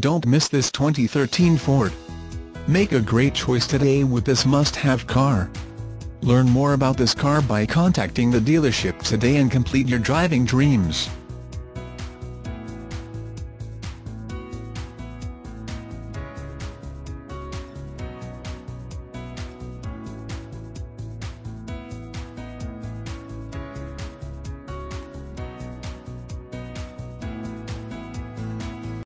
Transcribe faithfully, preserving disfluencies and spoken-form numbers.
Don't miss this twenty thirteen Ford. Make a great choice today with this must-have car. Learn more about this car by contacting the dealership today and complete your driving dreams.